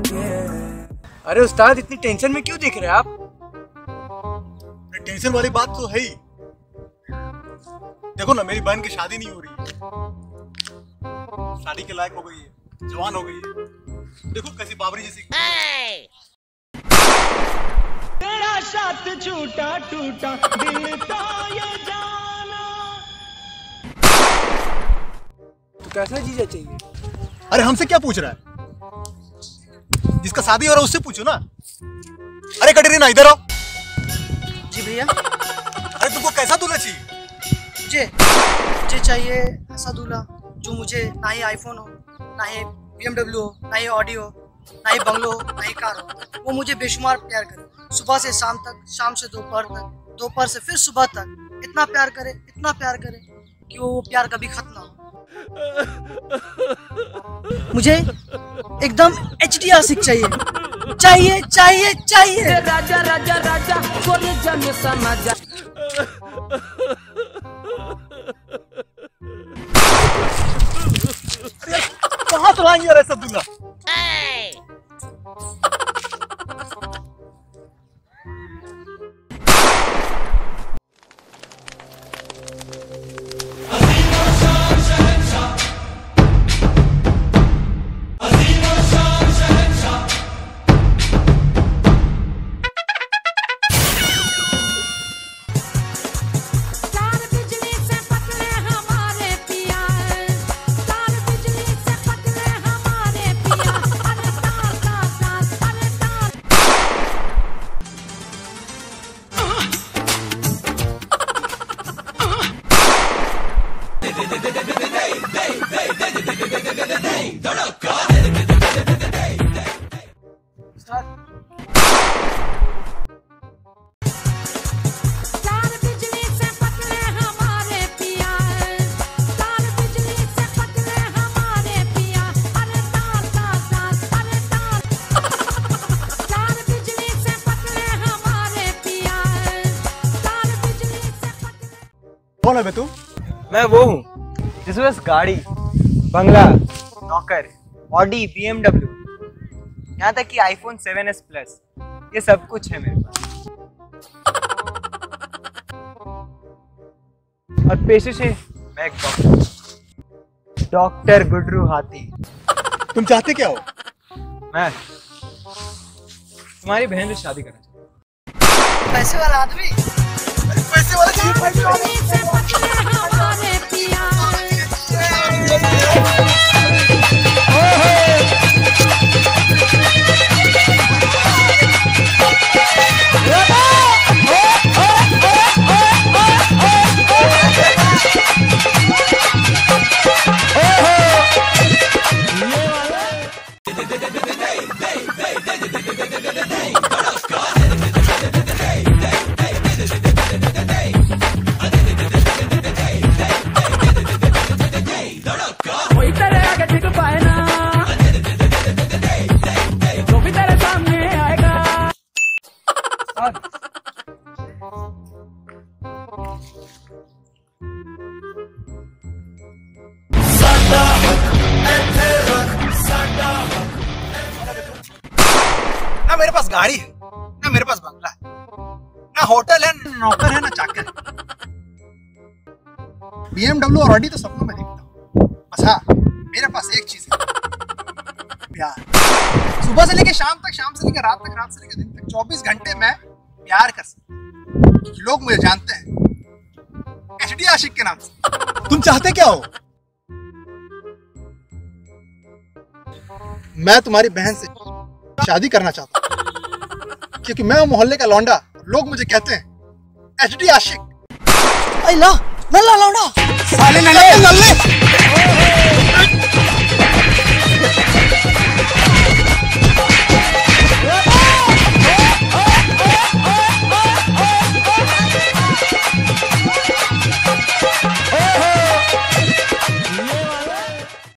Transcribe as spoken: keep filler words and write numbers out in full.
अरे उस्ताद, इतनी टेंशन में क्यों दिख रहे हैं आप? टेंशन वाली बात तो है ही। देखो ना, मेरी बहन की शादी नहीं हो रही, शादी के लायक हो गई है, जवान हो गई है। देखो कैसी बाबरी जैसी। तेरा साथ छूटा टूटा दिल तो ये जाना। तो कैसा जीजा चाहिए? अरे हमसे क्या पूछ रहा है? जिसका शादी हो रहा है उससे पूछो ना। अरे कटरीना इधर आओ। जी भैया। अरे तुमको कैसा दूल्हा चाहिए? जे, जे चाहिए ऐसा दूल्हा जो मुझे ना ही आईफोन हो, ना ही बीएमडब्ल्यू हो, ना ही ऑडी हो, ना ही बंगलो हो, ना ही कार हो। वो मुझे बेशुमार प्यार करे, सुबह से शाम तक, शाम से दोपहर तक, दोपहर से फिर सुबह तक। इतना प्यार करे, इतना प्यार करे कि वो प्यार कभी खत्म ना हो। मुझे एकदम एचडी आशिक चाहिए चाहिए चाहिए चाहिए। राजा राजा राजा कोने जम समाजा। कहाँ तो लाएंगे यार ऐसा दूल्हा? कौन है तू? मैं वो हूँ जिसके पास गाड़ी, बंगला, नौकर, ऑडी, बीएमडब्ल्यू, यहाँ तक कि आईफोन सेवन एस प्लस, ये सब कुछ है मेरे पास। और पेशे से मैं एक डॉक्टर, डॉक्टर गुडरू हाथी। तुम चाहते क्या हो? मैं तुम्हारी बहन से शादी करना चाहता। पैसे वाला आदमी। ना मेरे पास गाड़ी है, ना मेरे पास बंगला है, ना होटल है, ना नौकर है, ना चाकर है। बीएमडब्ल्यू और ऑडी तो सपनों में देखता हूँ, बस हाँ मेरे पास एक चीज है, प्यार। सुबह से लेकर शाम तक, शाम से लेकर रात तक, रात से लेकर दिन तक, चौबीस घंटे मैं प्यार कर सकता। लोग मुझे जानते हैं एचडी आशिक के नाम से। तुम चाहते क्या हो? मैं तुम्हारी बहन से शादी करना चाहता हूँ, क्योंकि मैं मोहल्ले का लौंडा, लोग मुझे कहते हैं एचडी आशिक। अरे ला लल्ला लौंडा साले नल्ले नल्ले।